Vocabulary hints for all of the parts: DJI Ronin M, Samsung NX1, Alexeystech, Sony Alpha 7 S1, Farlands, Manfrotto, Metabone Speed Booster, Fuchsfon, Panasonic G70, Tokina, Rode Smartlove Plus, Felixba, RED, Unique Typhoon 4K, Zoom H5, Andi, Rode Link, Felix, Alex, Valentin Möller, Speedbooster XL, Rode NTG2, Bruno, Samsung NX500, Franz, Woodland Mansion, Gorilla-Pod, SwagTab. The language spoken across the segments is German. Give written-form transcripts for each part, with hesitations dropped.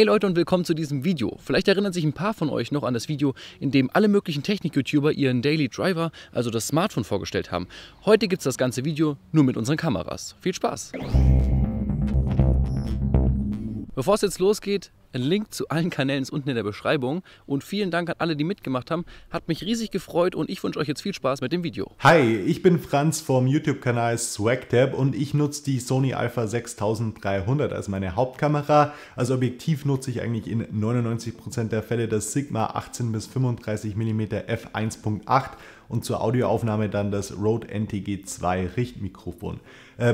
Hey Leute und willkommen zu diesem Video. Vielleicht erinnern sich ein paar von euch noch an das Video, in dem alle möglichen Technik-YouTuber ihren Daily Driver, also das Smartphone, vorgestellt haben. Heute gibt es das ganze Video nur mit unseren Kameras. Viel Spaß! Bevor es jetzt losgeht, ein Link zu allen Kanälen ist unten in der Beschreibung und vielen Dank an alle, die mitgemacht haben. Hat mich riesig gefreut und ich wünsche euch jetzt viel Spaß mit dem Video. Hi, ich bin Franz vom YouTube-Kanal SwagTab und ich nutze die Sony Alpha 6300 als meine Hauptkamera. Als Objektiv nutze ich eigentlich in 99% der Fälle das Sigma 18-35mm f1.8 und zur Audioaufnahme dann das Rode NTG2 Richtmikrofon.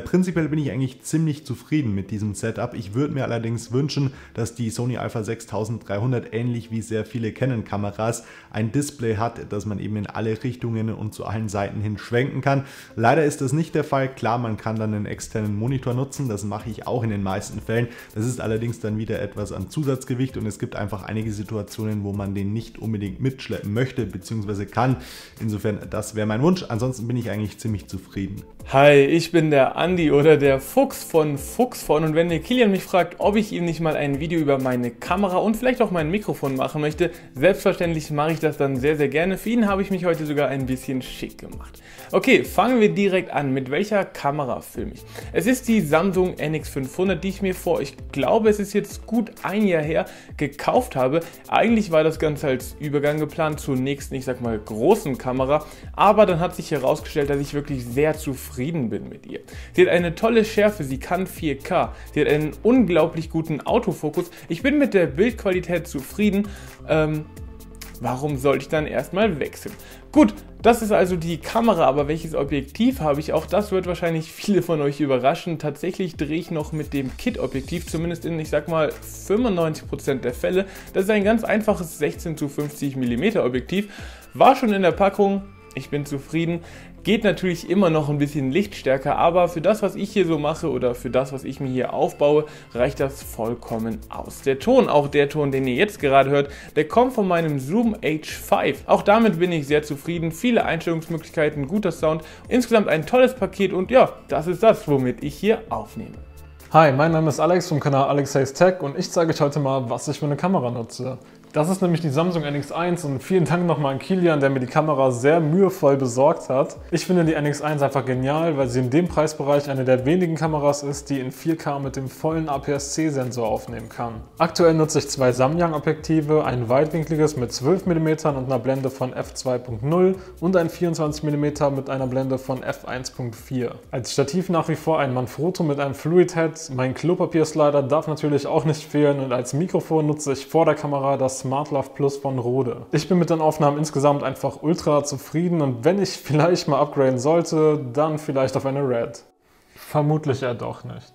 Prinzipiell bin ich eigentlich ziemlich zufrieden mit diesem Setup. Ich würde mir allerdings wünschen, dass die Sony Alpha 6300 ähnlich wie sehr viele Canon-Kameras ein Display hat, das man eben in alle Richtungen und zu allen Seiten hin schwenken kann. Leider ist das nicht der Fall. Klar, man kann dann einen externen Monitor nutzen, das mache ich auch in den meisten Fällen. Das ist allerdings dann wieder etwas an Zusatzgewicht und es gibt einfach einige Situationen, wo man den nicht unbedingt mitschleppen möchte bzw. kann. Insofern, das wäre mein Wunsch. Ansonsten bin ich eigentlich ziemlich zufrieden. Hi, ich bin der Andi oder der Fuchs von Fuchsfon und wenn der Kilian mich fragt, ob ich ihm nicht mal ein Video über meine Kamera und vielleicht auch mein Mikrofon machen möchte, selbstverständlich mache ich das dann sehr, sehr gerne. Für ihn habe ich mich heute sogar ein bisschen schick gemacht. Okay, fangen wir direkt an. Mit welcher Kamera filme ich? Es ist die Samsung NX500, die ich mir vor, ich glaube es ist jetzt gut ein Jahr her, gekauft habe. Eigentlich war das Ganze als Übergang geplant zur nächsten, ich sag mal, großen Kamera, aber dann hat sich herausgestellt, dass ich wirklich sehr zufrieden bin mit ihr. Sie hat eine tolle Schärfe, sie kann 4K, sie hat einen unglaublich guten Autofokus. Ich bin mit der Bildqualität zufrieden, warum sollte ich dann erstmal wechseln? Gut, das ist also die Kamera, aber welches Objektiv habe ich? Auch das wird wahrscheinlich viele von euch überraschen. Tatsächlich drehe ich noch mit dem Kit-Objektiv, zumindest in, ich sag mal, 95% der Fälle. Das ist ein ganz einfaches 16-50mm Objektiv, war schon in der Packung. Ich bin zufrieden, geht natürlich immer noch ein bisschen lichtstärker, aber für das, was ich hier so mache oder für das, was ich mir hier aufbaue, reicht das vollkommen aus. Der Ton, auch der Ton, den ihr jetzt gerade hört, der kommt von meinem Zoom H5. Auch damit bin ich sehr zufrieden, viele Einstellungsmöglichkeiten, guter Sound, insgesamt ein tolles Paket und ja, das ist das, womit ich hier aufnehme. Hi, mein Name ist Alex vom Kanal Alexeystech und ich zeige euch heute mal, was ich für eine Kamera nutze. Das ist nämlich die Samsung NX1 und vielen Dank nochmal an Kilian, der mir die Kamera sehr mühevoll besorgt hat. Ich finde die NX1 einfach genial, weil sie in dem Preisbereich eine der wenigen Kameras ist, die in 4K mit dem vollen APS-C-Sensor aufnehmen kann. Aktuell nutze ich zwei Samyang-Objektive, ein weitwinkliges mit 12mm und einer Blende von f2.0 und ein 24mm mit einer Blende von f1.4. Als Stativ nach wie vor ein Manfrotto mit einem Fluid-Head, mein Klopapier-Slider darf natürlich auch nicht fehlen und als Mikrofon nutze ich vor der Kamera das Smartlove Plus von Rode. Ich bin mit den Aufnahmen insgesamt einfach ultra zufrieden und wenn ich vielleicht mal upgraden sollte, dann vielleicht auf eine RED. Vermutlich ja doch nicht.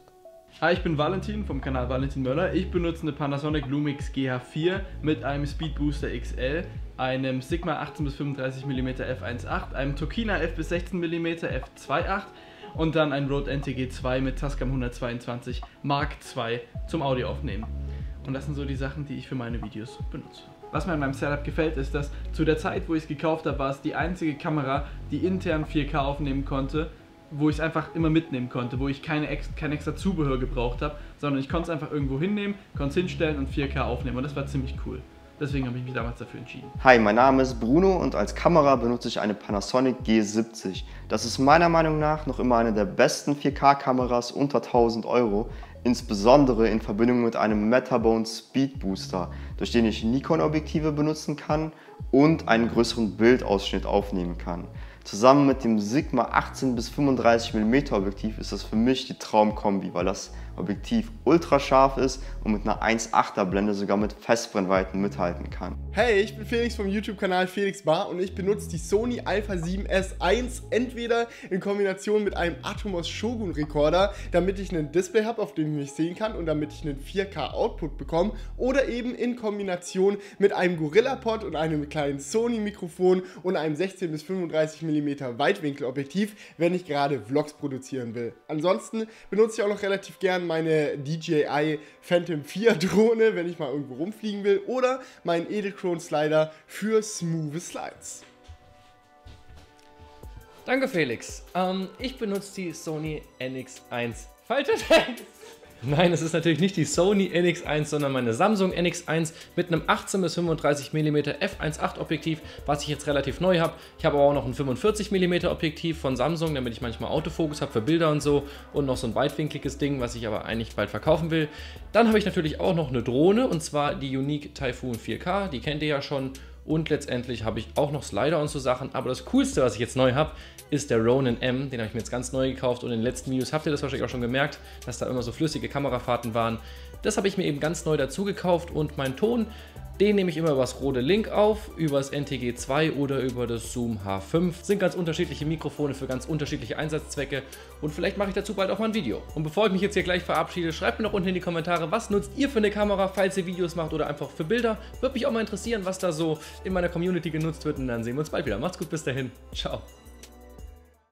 Hi, ich bin Valentin vom Kanal Valentin Möller. Ich benutze eine Panasonic Lumix GH4 mit einem Speedbooster XL, einem Sigma 18-35mm f1.8, einem Tokina 11-16mm f2.8 und dann ein Rode NTG2 mit Tascam 122 Mark II zum Audio aufnehmen. Und das sind so die Sachen, die ich für meine Videos benutze. Was mir an meinem Setup gefällt, ist, dass zu der Zeit, wo ich es gekauft habe, war es die einzige Kamera, die intern 4K aufnehmen konnte, wo ich es einfach immer mitnehmen konnte, wo ich kein extra Zubehör gebraucht habe, sondern ich konnte es einfach irgendwo hinnehmen, konnte es hinstellen und 4K aufnehmen und das war ziemlich cool. Deswegen habe ich mich damals dafür entschieden. Hi, mein Name ist Bruno und als Kamera benutze ich eine Panasonic G70. Das ist meiner Meinung nach noch immer eine der besten 4K-Kameras unter 1000 Euro. Insbesondere in Verbindung mit einem Metabone Speed Booster, durch den ich Nikon-Objektive benutzen kann und einen größeren Bildausschnitt aufnehmen kann. Zusammen mit dem Sigma 18-35mm Objektiv ist das für mich die Traumkombi, weil das Objektiv ultra scharf ist und mit einer 1,8er Blende sogar mit Festbrennweiten mithalten kann. Hey, ich bin Felix vom YouTube-Kanal Felixba und ich benutze die Sony Alpha 7 S1 entweder in Kombination mit einem Atomos Shogun Recorder, damit ich einen Display habe, auf dem ich mich sehen kann und damit ich einen 4K Output bekomme, oder eben in Kombination mit einem Gorilla-Pod und einem kleinen Sony Mikrofon und einem 16-35mm Weitwinkelobjektiv, wenn ich gerade Vlogs produzieren will. Ansonsten benutze ich auch noch relativ gerne meine DJI Phantom 4 Drohne, wenn ich mal irgendwo rumfliegen will, oder meinen Edelkrone Slider für smooth Slides. Danke Felix. Ich benutze die Sony NX1. Falscher Text! Nein, es ist natürlich nicht die Sony NX1, sondern meine Samsung NX1 mit einem 18-35mm f1.8 Objektiv, was ich jetzt relativ neu habe. Ich habe aber auch noch ein 45mm Objektiv von Samsung, damit ich manchmal Autofokus habe für Bilder und so, und noch so ein weitwinkliges Ding, was ich aber eigentlich bald verkaufen will. Dann habe ich natürlich auch noch eine Drohne, und zwar die Unique Typhoon 4K, die kennt ihr ja schon. Und letztendlich habe ich auch noch Slider und so Sachen. Aber das Coolste, was ich jetzt neu habe, ist der Ronin M. Den habe ich mir jetzt ganz neu gekauft. Und in den letzten Videos habt ihr das wahrscheinlich auch schon gemerkt, dass da immer so flüssige Kamerafahrten waren. Das habe ich mir eben ganz neu dazu gekauft. Und meinen Ton, den nehme ich immer über das Rode Link auf, über das NTG2 oder über das Zoom H5. Das sind ganz unterschiedliche Mikrofone für ganz unterschiedliche Einsatzzwecke. Und vielleicht mache ich dazu bald auch mal ein Video. Und bevor ich mich jetzt hier gleich verabschiede, schreibt mir doch unten in die Kommentare, was nutzt ihr für eine Kamera, falls ihr Videos macht oder einfach für Bilder. Würde mich auch mal interessieren, was da so in meiner Community genutzt wird, und dann sehen wir uns bald wieder. Macht's gut, bis dahin. Ciao.